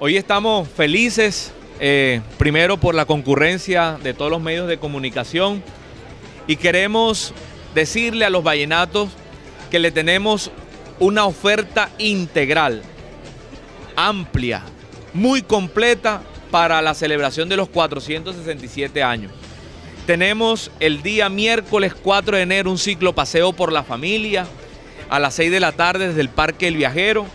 Hoy estamos felices, primero por la concurrencia de todos los medios de comunicación, y queremos decirle a los vallenatos que le tenemos una oferta integral, amplia, muy completa para la celebración de los 467 años. Tenemos el día miércoles 4 de enero un ciclo paseo por la familia a las 6 de la tarde desde el Parque El Viajero.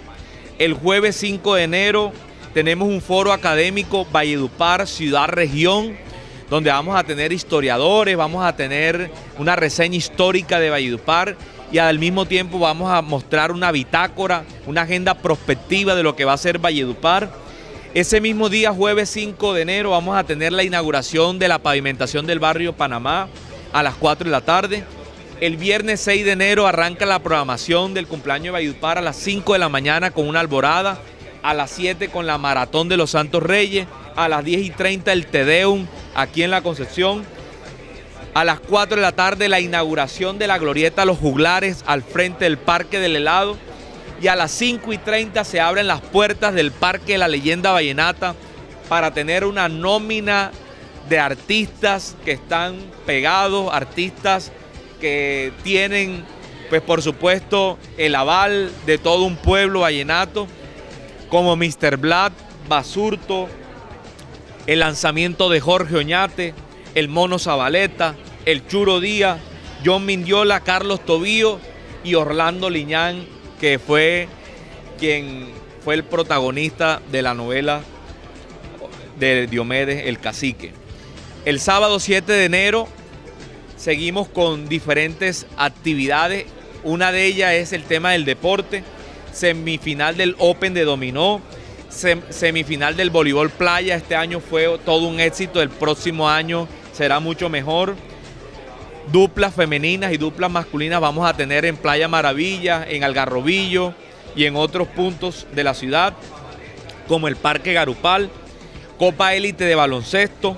El jueves 5 de enero tenemos un foro académico Valledupar, Ciudad Región, donde vamos a tener historiadores, vamos a tener una reseña histórica de Valledupar y al mismo tiempo vamos a mostrar una bitácora, una agenda prospectiva de lo que va a ser Valledupar. Ese mismo día, jueves 5 de enero, vamos a tener la inauguración de la pavimentación del barrio Panamá a las 4 de la tarde. El viernes 6 de enero arranca la programación del cumpleaños de Valledupar a las 5 de la mañana con una alborada, a las 7 con la Maratón de los Santos Reyes, a las 10:30 el Te Deum aquí en La Concepción, a las 4 de la tarde la inauguración de la Glorieta Los Juglares al frente del Parque del Helado y a las 5:30 se abren las puertas del Parque de la Leyenda Vallenata para tener una nómina de artistas que están pegados, artistas que tienen, pues por supuesto, el aval de todo un pueblo vallenato como Mr Black, Basurto, el lanzamiento de Jorge Oñate, El Mono Zabaleta, El Churo Díaz, John Mindiola, Carlos Tobío y Orlando Liñán, que fue quien fue el protagonista de la novela de Diomedes, El Cacique. El sábado 7 de enero seguimos con diferentes actividades. Una de ellas es el tema del deporte, semifinal del Open de dominó, semifinal del voleibol playa. Este año fue todo un éxito, el próximo año será mucho mejor. Duplas femeninas y duplas masculinas vamos a tener en Playa Maravilla, en Algarrobillo y en otros puntos de la ciudad, como el Parque Garupal, Copa Élite de baloncesto,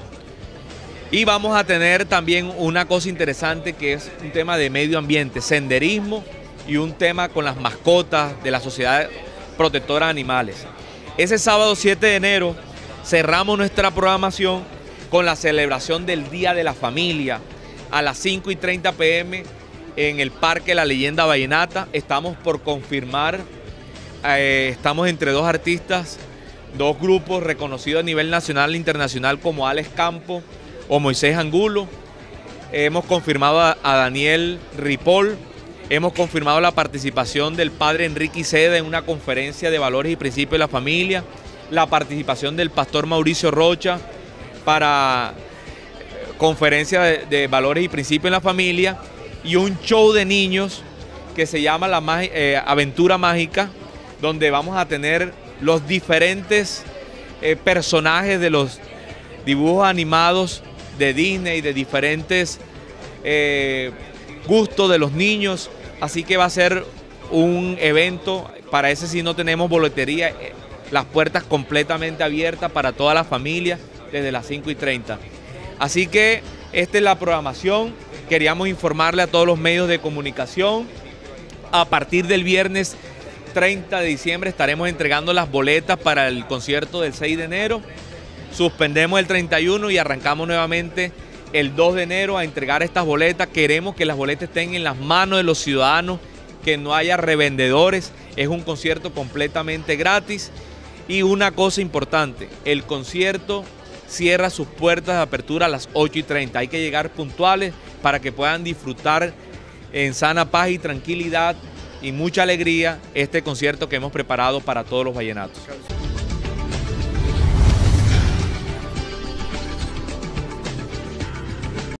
y vamos a tener también una cosa interesante que es un tema de medio ambiente, senderismo y un tema con las mascotas de la Sociedad Protectora de Animales. Ese sábado 7 de enero cerramos nuestra programación con la celebración del Día de la Familia a las 5:30 p.m. en el Parque La Leyenda Vallenata. Estamos por confirmar, estamos entre dos artistas, dos grupos reconocidos a nivel nacional e internacional como Alex Campo o Moisés Angulo. Hemos confirmado a Daniel Ripoll. Hemos confirmado la participación del padre Enrique Seda en una conferencia de valores y principios de la familia, la participación del pastor Mauricio Rocha para conferencia de valores y principios en la familia y un show de niños que se llama La Aventura Mágica, donde vamos a tener los diferentes personajes de los dibujos animados de Disney, de diferentes gustos de los niños. Así que va a ser un evento, para ese sí no tenemos boletería, las puertas completamente abiertas para toda la familia desde las 5:30. Así que esta es la programación, queríamos informarle a todos los medios de comunicación. A partir del viernes 30 de diciembre estaremos entregando las boletas para el concierto del 6 de enero, suspendemos el 31 y arrancamos nuevamente el 2 de enero a entregar estas boletas. Queremos que las boletas estén en las manos de los ciudadanos, que no haya revendedores, es un concierto completamente gratis. Y una cosa importante, el concierto cierra sus puertas de apertura a las 8:30, hay que llegar puntuales para que puedan disfrutar en sana paz y tranquilidad y mucha alegría este concierto que hemos preparado para todos los vallenatos.